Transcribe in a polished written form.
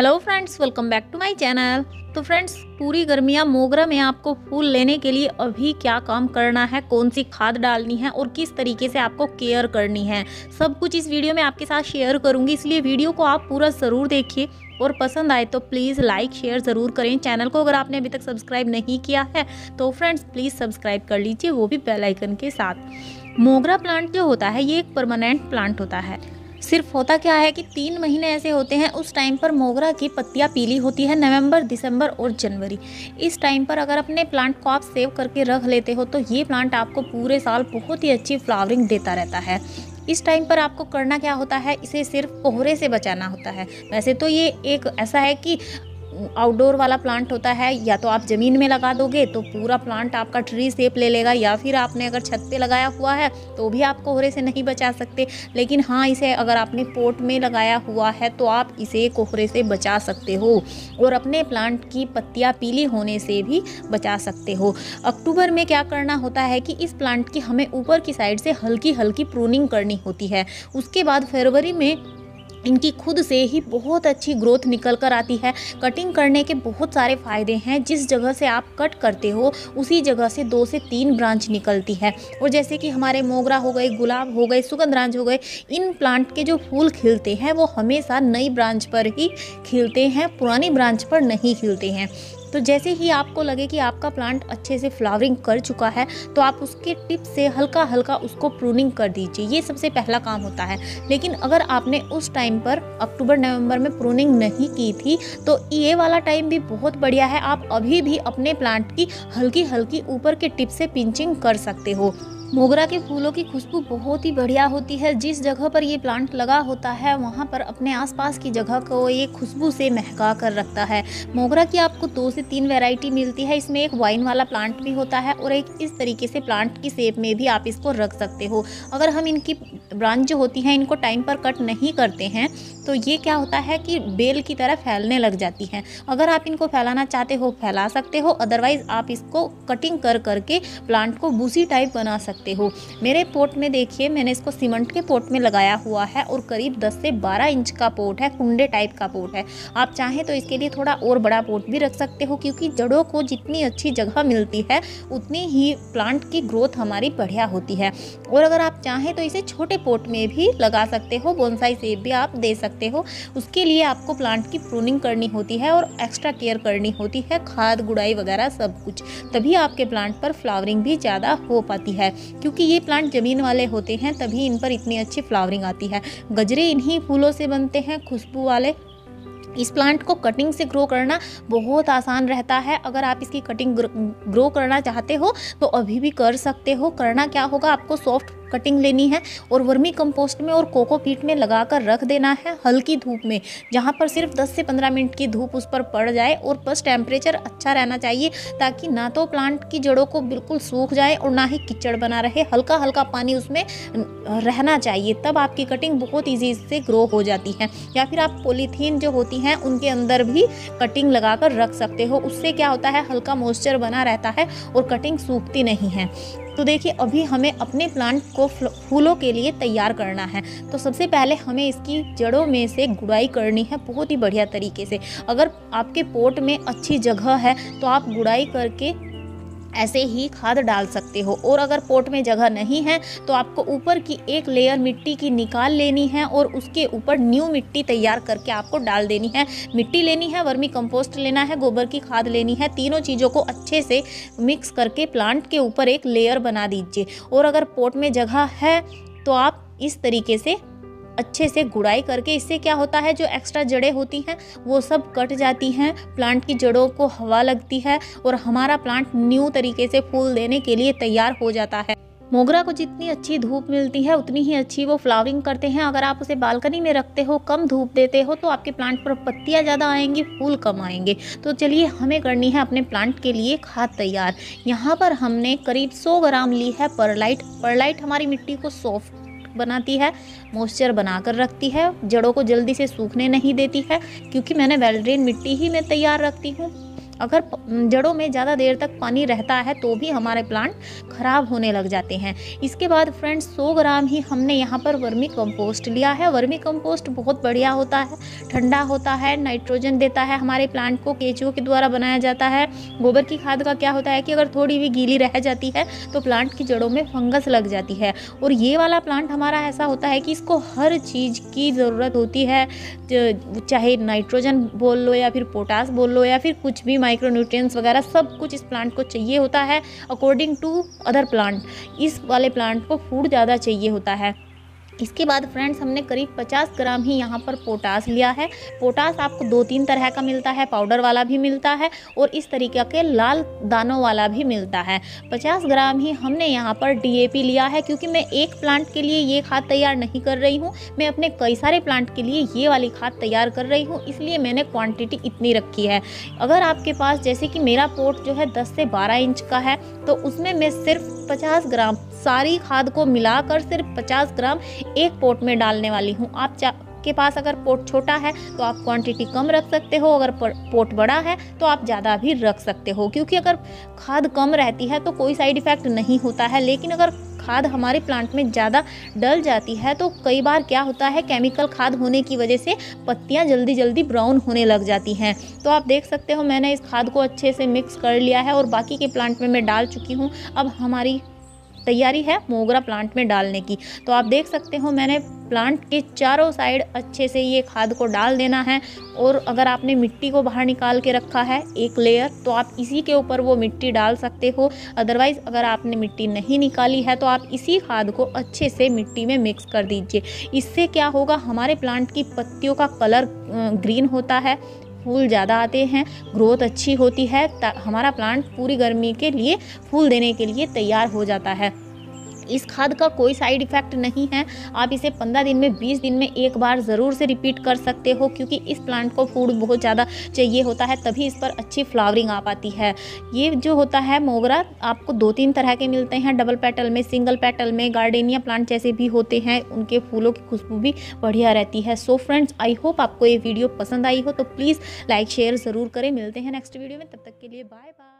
Hello friends, welcome back to my channel. तो friends, पूरी गर्मियाँ मोगरा में आपको फूल लेने के लिए अभी क्या काम करना है, कौन सी खाद डालनी है और किस तरीके से आपको केयर करनी है, सब कुछ इस वीडियो में आपके साथ शेयर करूंगी। इसलिए वीडियो को आप पूरा ज़रूर देखिए और पसंद आए तो प्लीज़ लाइक शेयर ज़रूर करें। चैनल को अगर आपने अभी तक सब्सक्राइब नहीं किया है तो फ्रेंड्स प्लीज़ सब्सक्राइब कर लीजिए, वो भी बेल आइकन के साथ। मोगरा प्लांट जो होता है ये एक परमानेंट प्लांट होता है। सिर्फ होता क्या है कि 3 महीने ऐसे होते हैं, उस टाइम पर मोगरा की पत्तियाँ पीली होती है, नवंबर, दिसंबर और जनवरी। इस टाइम पर अगर अपने प्लांट को आप सेव करके रख लेते हो तो ये प्लांट आपको पूरे साल बहुत ही अच्छी फ्लावरिंग देता रहता है। इस टाइम पर आपको करना क्या होता है, इसे सिर्फ कोहरे से बचाना होता है। वैसे तो ये एक ऐसा है कि आउटडोर वाला प्लांट होता है, या तो आप ज़मीन में लगा दोगे तो पूरा प्लांट आपका ट्री शेप ले लेगा, या फिर आपने अगर छत पे लगाया हुआ है तो भी आप कोहरे से नहीं बचा सकते। लेकिन हाँ, इसे अगर आपने पोट में लगाया हुआ है तो आप इसे कोहरे से बचा सकते हो और अपने प्लांट की पत्तियाँ पीली होने से भी बचा सकते हो। अक्टूबर में क्या करना होता है कि इस प्लांट की हमें ऊपर की साइड से हल्की हल्की प्रूनिंग करनी होती है। उसके बाद फरवरी में इनकी खुद से ही बहुत अच्छी ग्रोथ निकल कर आती है। कटिंग करने के बहुत सारे फ़ायदे हैं। जिस जगह से आप कट करते हो उसी जगह से 2 से 3 ब्रांच निकलती है। और जैसे कि हमारे मोगरा हो गए, गुलाब हो गए, सुगंधराज हो गए, इन प्लांट के जो फूल खिलते हैं वो हमेशा नई ब्रांच पर ही खिलते हैं, पुरानी ब्रांच पर नहीं खिलते हैं। तो जैसे ही आपको लगे कि आपका प्लांट अच्छे से फ्लावरिंग कर चुका है तो आप उसके टिप से हल्का हल्का उसको प्रूनिंग कर दीजिए, ये सबसे पहला काम होता है। लेकिन अगर आपने उस टाइम पर अक्टूबर नवंबर में प्रूनिंग नहीं की थी तो ये वाला टाइम भी बहुत बढ़िया है। आप अभी भी अपने प्लांट की हल्की हल्की ऊपर के टिप से पिंचिंग कर सकते हो। मोगरा के फूलों की खुशबू बहुत ही बढ़िया होती है। जिस जगह पर ये प्लांट लगा होता है वहाँ पर अपने आसपास की जगह को ये खुशबू से महका कर रखता है। मोगरा की आपको 2 से 3 वैरायटी मिलती है। इसमें एक वाइन वाला प्लांट भी होता है और एक इस तरीके से प्लांट की शेप में भी आप इसको रख सकते हो। अगर हम इनकी ब्रांच जो होती है इनको टाइम पर कट नहीं करते हैं तो ये क्या होता है कि बेल की तरह फैलने लग जाती हैं। अगर आप इनको फैलाना चाहते हो फैला सकते हो, अदरवाइज़ आप इसको कटिंग कर करके प्लांट को बूसी टाइप बना सकते हो। मेरे पोट में देखिए, मैंने इसको सीमेंट के पोट में लगाया हुआ है और करीब 10 से 12 इंच का पोट है, कुंडे टाइप का पोट है। आप चाहें तो इसके लिए थोड़ा और बड़ा पोट भी रख सकते हो, क्योंकि जड़ों को जितनी अच्छी जगह मिलती है उतनी ही प्लांट की ग्रोथ हमारी बढ़िया होती है। और अगर आप चाहें तो इसे छोटे पोट में भी लगा सकते हो, बोनसाई शेप भी आप दे सकते हो। उसके लिए आपको प्लांट की प्रूनिंग करनी होती है और एक्स्ट्रा केयर करनी होती है, खाद, गुड़ाई वगैरह सब कुछ, तभी आपके प्लांट पर फ्लावरिंग भी ज़्यादा हो पाती है। क्योंकि ये प्लांट ज़मीन वाले होते हैं तभी इन पर इतनी अच्छी फ्लावरिंग आती है। गजरे इन्हीं फूलों से बनते हैं, खुशबू वाले। इस प्लांट को कटिंग से ग्रो करना बहुत आसान रहता है। अगर आप इसकी कटिंग ग्रो करना चाहते हो तो अभी भी कर सकते हो। करना क्या होगा, आपको सॉफ्ट कटिंग लेनी है और वर्मी कंपोस्ट में और कोकोपीट में लगा कर रख देना है, हल्की धूप में, जहाँ पर सिर्फ 10 से 15 मिनट की धूप उस पर पड़ जाए। और बस टेम्परेचर अच्छा रहना चाहिए ताकि ना तो प्लांट की जड़ों को बिल्कुल सूख जाए और ना ही कीचड़ बना रहे। हल्का हल्का पानी उसमें रहना चाहिए, तब आपकी कटिंग बहुत ईजी से ग्रो हो जाती है। या फिर आप पॉलीथीन जो होती हैं उनके अंदर भी कटिंग लगा कर रख सकते हो। उससे क्या होता है, हल्का मॉइस्चर बना रहता है और कटिंग सूखती नहीं है। तो देखिए, अभी हमें अपने प्लांट को फूलों के लिए तैयार करना है तो सबसे पहले हमें इसकी जड़ों में से गुड़ाई करनी है बहुत ही बढ़िया तरीके से। अगर आपके पोट में अच्छी जगह है तो आप गुड़ाई करके ऐसे ही खाद डाल सकते हो। और अगर पोट में जगह नहीं है तो आपको ऊपर की एक लेयर मिट्टी की निकाल लेनी है और उसके ऊपर न्यू मिट्टी तैयार करके आपको डाल देनी है। मिट्टी लेनी है, वर्मी कंपोस्ट लेना है, गोबर की खाद लेनी है। तीनों चीज़ों को अच्छे से मिक्स करके प्लांट के ऊपर एक लेयर बना दीजिए। और अगर पोट में जगह है तो आप इस तरीके से अच्छे से गुड़ाई करके, इससे क्या होता है जो एक्स्ट्रा जड़ें होती हैं वो सब कट जाती हैं, प्लांट की जड़ों को हवा लगती है और हमारा प्लांट न्यू तरीके से फूल देने के लिए तैयार हो जाता है। मोगरा को जितनी अच्छी धूप मिलती है उतनी ही अच्छी वो फ्लावरिंग करते हैं। अगर आप उसे बालकनी में रखते हो, कम धूप देते हो तो आपके प्लांट पर पत्तियां ज़्यादा आएंगी, फूल कम आएंगे। तो चलिए, हमें करनी है अपने प्लांट के लिए खाद तैयार। यहाँ पर हमने करीब 100 ग्राम ली है परलाइट। परलाइट हमारी मिट्टी को सॉफ्ट बनाती है, मॉइस्चर बनाकर रखती है, जड़ों को जल्दी से सूखने नहीं देती है, क्योंकि मैंने वेल ड्रेन मिट्टी ही में तैयार रखती हूँ। अगर जड़ों में ज़्यादा देर तक पानी रहता है तो भी हमारे प्लांट खराब होने लग जाते हैं। इसके बाद फ्रेंड्स 100 ग्राम ही हमने यहाँ पर वर्मी कंपोस्ट लिया है। वर्मी कंपोस्ट बहुत बढ़िया होता है, ठंडा होता है, नाइट्रोजन देता है हमारे प्लांट को। केचुओं के द्वारा बनाया जाता है। गोबर की खाद का क्या होता है कि अगर थोड़ी भी गीली रह जाती है तो प्लांट की जड़ों में फंगस लग जाती है। और ये वाला प्लांट हमारा ऐसा होता है कि इसको हर चीज़ की ज़रूरत होती है, चाहे नाइट्रोजन बोल लो या फिर पोटास बोल लो या फिर कुछ भी माइक्रोन्यूट्रिएंट्स वगैरह सब कुछ इस प्लांट को चाहिए होता है। अकॉर्डिंग टू अदर प्लांट इस वाले प्लांट को फूड ज़्यादा चाहिए होता है। इसके बाद फ्रेंड्स हमने करीब 50 ग्राम ही यहाँ पर पोटास लिया है। पोटास आपको 2-3 तरह का मिलता है, पाउडर वाला भी मिलता है और इस तरीके के लाल दानों वाला भी मिलता है। 50 ग्राम ही हमने यहाँ पर DAP लिया है, क्योंकि मैं एक प्लांट के लिए ये खाद तैयार नहीं कर रही हूँ, मैं अपने कई सारे प्लांट के लिए ये वाली खाद तैयार कर रही हूँ, इसलिए मैंने क्वान्टिटी इतनी रखी है। अगर आपके पास जैसे कि मेरा पोट जो है 10 से 12 इंच का है तो उसमें मैं सिर्फ 50 ग्राम सारी खाद को मिलाकर सिर्फ 50 ग्राम एक पोट में डालने वाली हूँ। आप के पास अगर पोट छोटा है तो आप क्वांटिटी कम रख सकते हो, अगर पोट बड़ा है तो आप ज़्यादा भी रख सकते हो, क्योंकि अगर खाद कम रहती है तो कोई साइड इफ़ेक्ट नहीं होता है। लेकिन अगर खाद हमारे प्लांट में ज़्यादा डल जाती है तो कई बार क्या होता है, केमिकल खाद होने की वजह से पत्तियां जल्दी जल्दी ब्राउन होने लग जाती हैं। तो आप देख सकते हो मैंने इस खाद को अच्छे से मिक्स कर लिया है और बाकी के प्लांट में मैं डाल चुकी हूँ। अब हमारी तैयारी है मोगरा प्लांट में डालने की। तो आप देख सकते हो मैंने प्लांट के चारों साइड अच्छे से ये खाद को डाल देना है। और अगर आपने मिट्टी को बाहर निकाल के रखा है एक लेयर तो आप इसी के ऊपर वो मिट्टी डाल सकते हो, अदरवाइज़ अगर आपने मिट्टी नहीं निकाली है तो आप इसी खाद को अच्छे से मिट्टी में मिक्स कर दीजिए। इससे क्या होगा, हमारे प्लांट की पत्तियों का कलर ग्रीन होता है, फूल ज़्यादा आते हैं, ग्रोथ अच्छी होती है, हमारा प्लांट पूरी गर्मी के लिए फूल देने के लिए तैयार हो जाता है। इस खाद का कोई साइड इफ़ेक्ट नहीं है। आप इसे 15 दिन में 20 दिन में एक बार ज़रूर से रिपीट कर सकते हो, क्योंकि इस प्लांट को फूड बहुत ज़्यादा चाहिए होता है, तभी इस पर अच्छी फ्लावरिंग आ पाती है। ये जो होता है मोगरा आपको 2-3 तरह के मिलते हैं, डबल पेटल में, सिंगल पेटल में, गार्डेनिया प्लांट जैसे भी होते हैं, उनके फूलों की खुशबू भी बढ़िया रहती है। सो फ्रेंड्स आई होप आपको ये वीडियो पसंद आई हो, तो प्लीज़ लाइक शेयर ज़रूर करें। मिलते हैं नेक्स्ट वीडियो में, तब तक के लिए बाय बाय।